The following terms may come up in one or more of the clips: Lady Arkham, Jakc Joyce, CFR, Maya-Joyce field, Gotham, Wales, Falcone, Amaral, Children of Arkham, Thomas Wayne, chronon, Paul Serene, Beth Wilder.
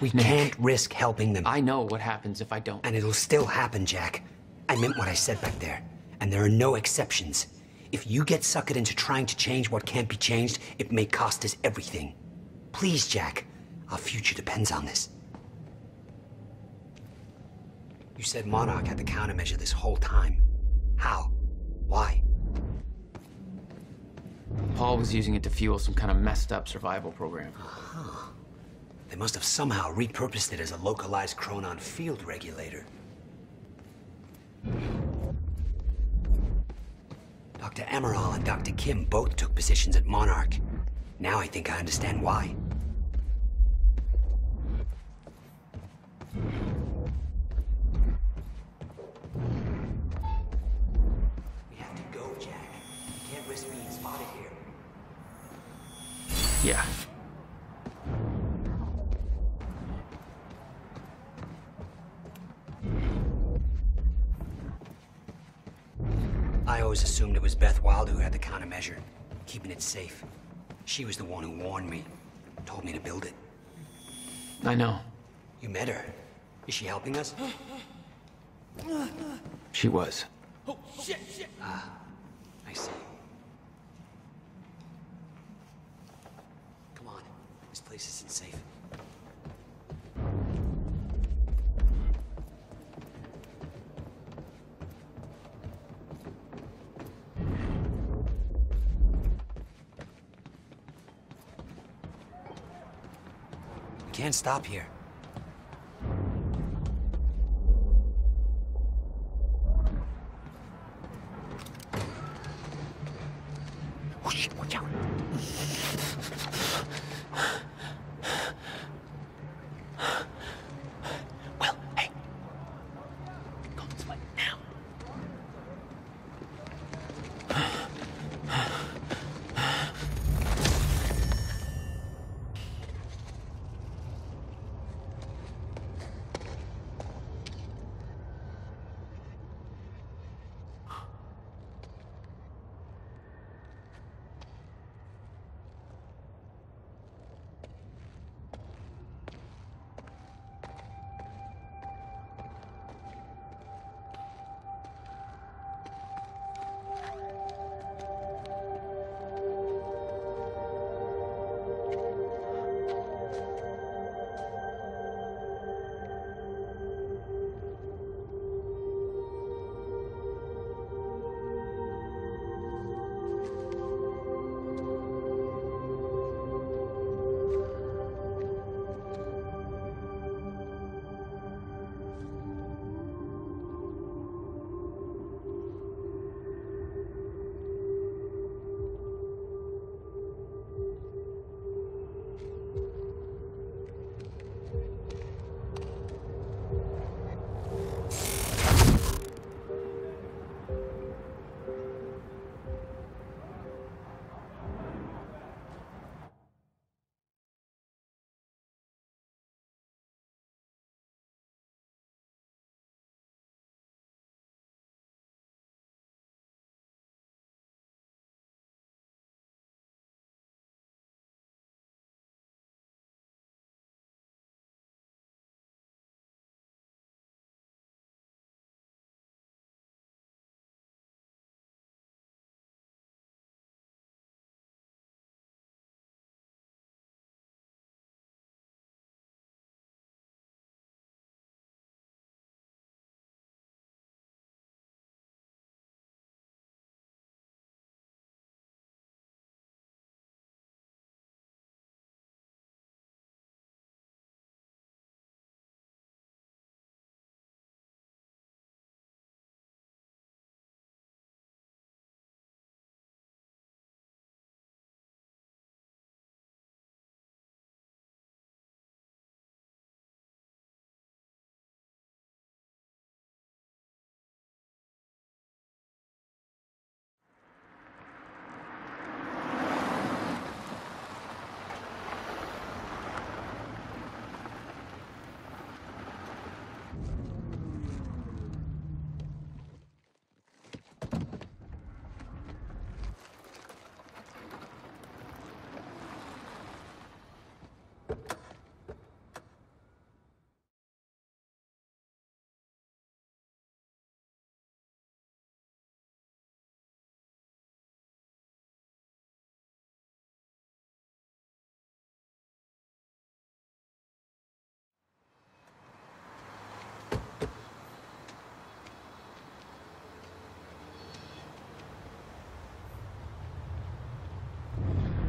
We can't risk helping them. I know what happens if I don't. And it'll still happen, Jack. I meant what I said back there. And there are no exceptions. If you get suckered into trying to change what can't be changed, it may cost us everything. Please, Jack. Our future depends on this. You said Monarch had the countermeasure this whole time. How? Why? Paul was using it to fuel some kind of messed up survival program. Uh-huh. They must have somehow repurposed it as a localized chronon field regulator. Dr. Amaral and Dr. Kim both took positions at Monarch. Now I think I understand why. We have to go, Jack. We can't risk being spotted here. Yeah. I always assumed it was Beth Wilder who had the countermeasure, keeping it safe. She was the one who warned me, told me to build it. I know. You met her. Is she helping us? She was. Oh, shit, shit! Ah, I see. Come on, this place isn't safe. We can't stop here. Oh shit, watch out. Well, hey. Go this way now.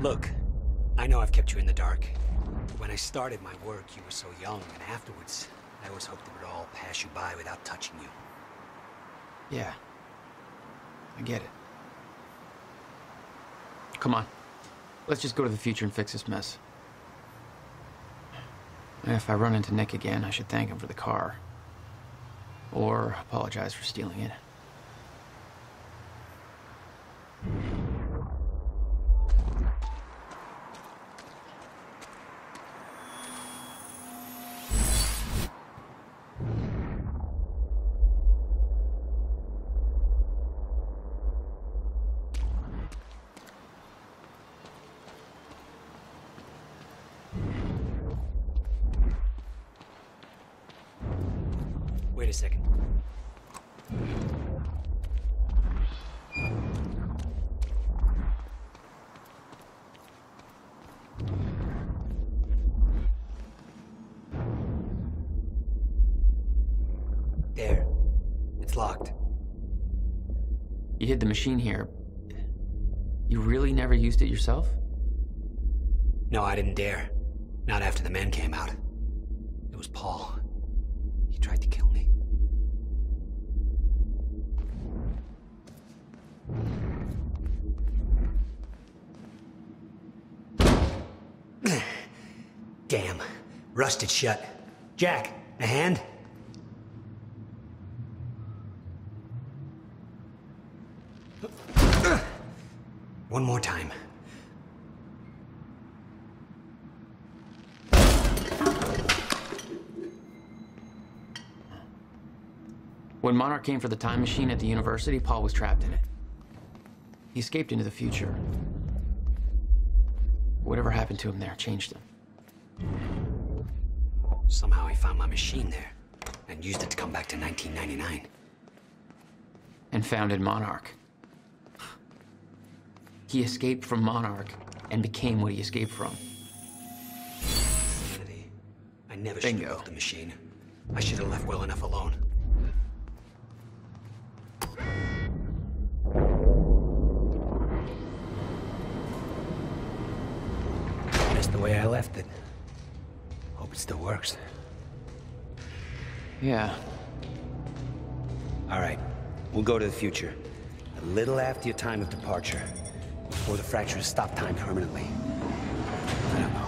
Look, I know I've kept you in the dark. When I started my work, you were so young, and afterwards, I always hoped it would all pass you by without touching you. Yeah. I get it. Come on. Let's just go to the future and fix this mess. And if I run into Nick again, I should thank him for the car. Or apologize for stealing it. Wait a second. There. It's locked. You hid the machine here. You really never used it yourself? No, I didn't dare. Not after the men came out. It was Paul. He tried to kill me. Damn. Rusted shut. Jack, a hand? One more time. When Monarch came for the time machine at the university, Paul was trapped in it. He escaped into the future. Whatever happened to him there changed him. Somehow he found my machine there and used it to come back to 1999. And founded Monarch. He escaped from Monarch and became what he escaped from. Insanity. I never should have built the machine. I should have left well enough alone. That's the way I left it. Hope it still works. Yeah. All right, we'll go to the future. A little after your time of departure, before the fractures stop time permanently. I don't know,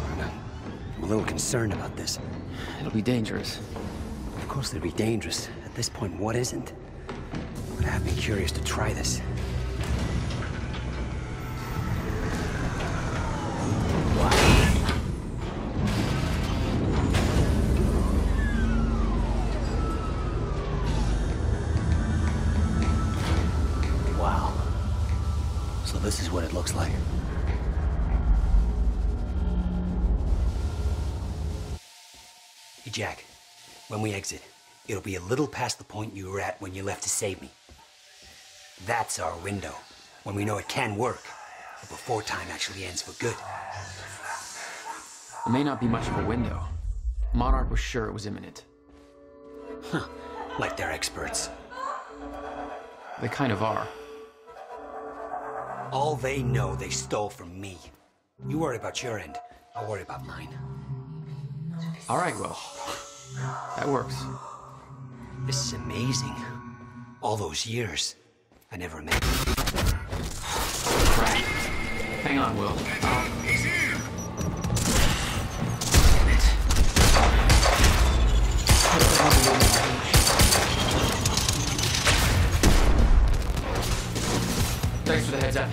I'm a little concerned about this. It'll be dangerous. Of course it'll be dangerous. At this point, what isn't? But I've been curious to try this. This is what it looks like. Hey, Jack, when we exit, it'll be a little past the point you were at when you left to save me. That's our window, when we know it can work, but before time actually ends for good. It may not be much of a window. Monarch was sure it was imminent. Huh, like they're experts. They kind of are. All they know they stole from me. You worry about your end, I'll worry about mine. All right, well, that works. This is amazing. All those years, I never imagined. Right. Hang on, Will. He's here! Thanks for the heads up.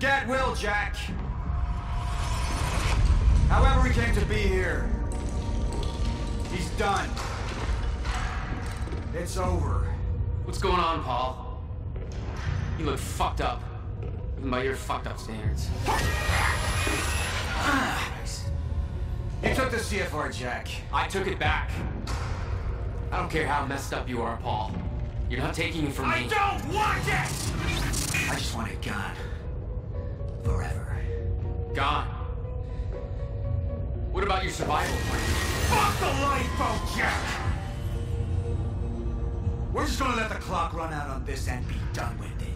forget will, Jack. However he came to be here, he's done. It's over. What's going on, Paul? You look fucked up. Even by your fucked up standards. You took the CFR, Jack. I took it back. I don't care how messed up you are, Paul. You're not taking it from me. I don't want it! I just want it gone. Forever. Gone. What about your survival plan? Fuck the lifeboat, Jack! We're just gonna let the clock run out on this and be done with it.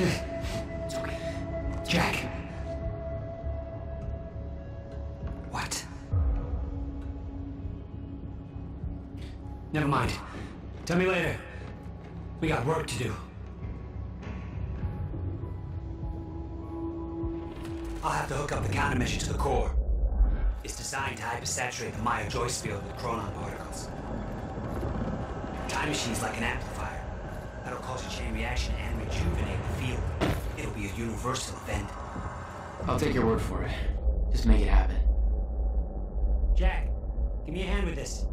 okay. It's okay. Jack. What? Never mind. Tell me later. We got work to do. I'll have to hook up the countermeasure to the core. It's designed to hypersaturate the Maya-Joyce field with chronon particles. Time machine's like an amplifier. That'll cause a chain reaction and rejuvenate the field. It'll be a universal event. I'll take your word for it. Just make it happen. Jack, give me a hand with this.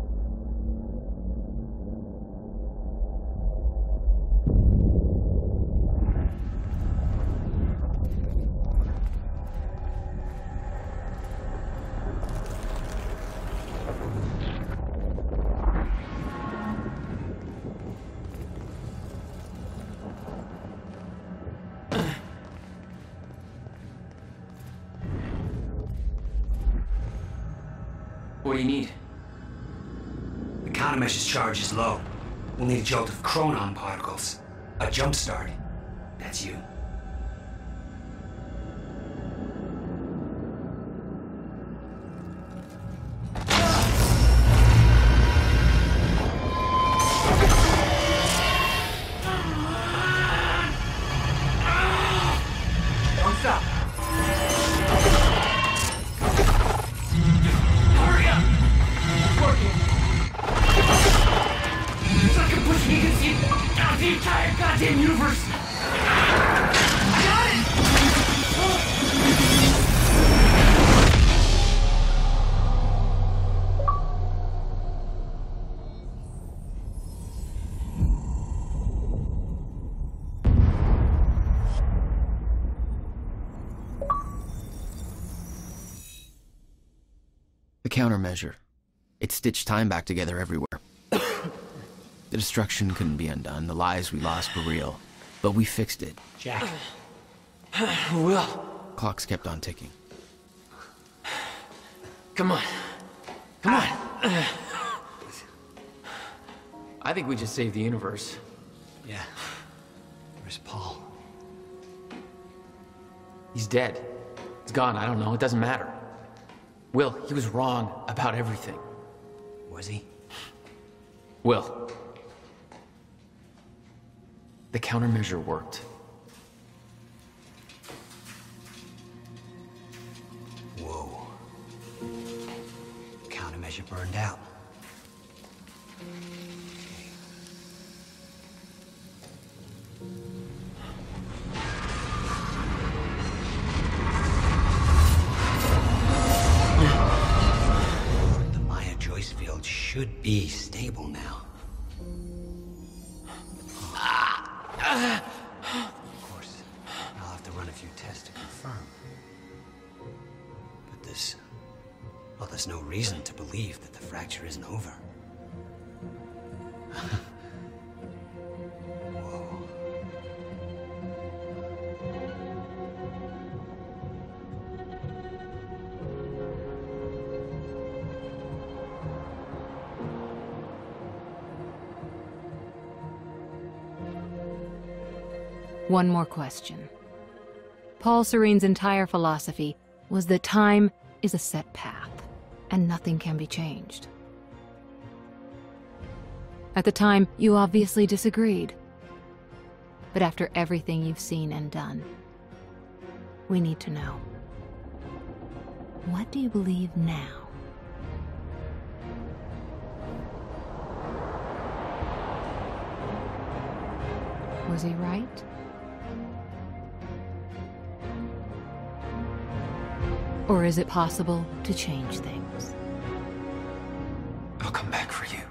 What do you need? The countermeasure's charge is low. We'll need a jolt of chronon particles. A jump start. That's you. Countermeasure. It stitched time back together everywhere. The destruction couldn't be undone. The lives we lost were real. But we fixed it. Jack. Will. Clocks kept on ticking. Come on. Come on. I think we just saved the universe. Yeah. Where's Paul? He's dead. He's gone. I don't know. It doesn't matter. Will, he was wrong about everything. Was he? Will. The countermeasure worked. Whoa. Countermeasure burned out. Should be stable now. Of course, I'll have to run a few tests to confirm. But this... well, there's no reason to believe that the fracture isn't over. One more question. Paul Serene's entire philosophy was that time is a set path, and nothing can be changed. At the time, you obviously disagreed. But after everything you've seen and done, we need to know. What do you believe now? Was he right? Or is it possible to change things? I'll come back for you.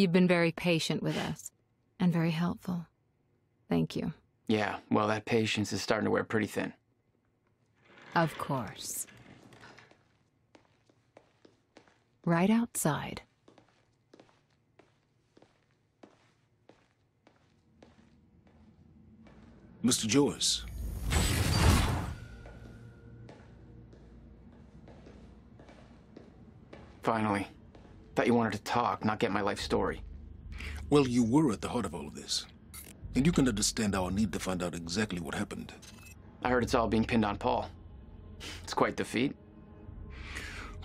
You've been very patient with us, and very helpful. Thank you. Yeah, well, that patience is starting to wear pretty thin. Of course. Right outside. Mr. Joyce. Finally. Thought you wanted to talk, not get my life story. Well, you were at the heart of all of this. And you can understand our need to find out exactly what happened. I heard it's all being pinned on Paul. It's quite the feat.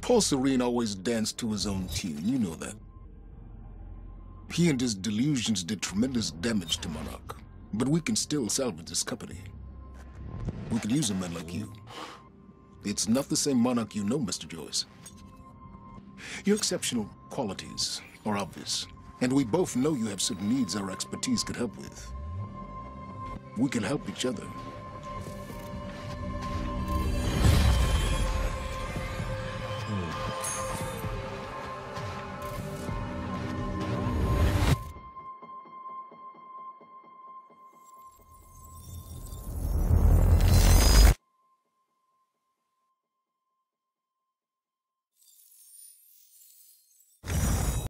Paul Serene always danced to his own tune, you know that. He and his delusions did tremendous damage to Monarch. But we can still salvage this company. We could use a man like you. It's not the same Monarch you know, Mr. Joyce. Your exceptional qualities are obvious, and we both know you have certain needs our expertise could help with. We can help each other.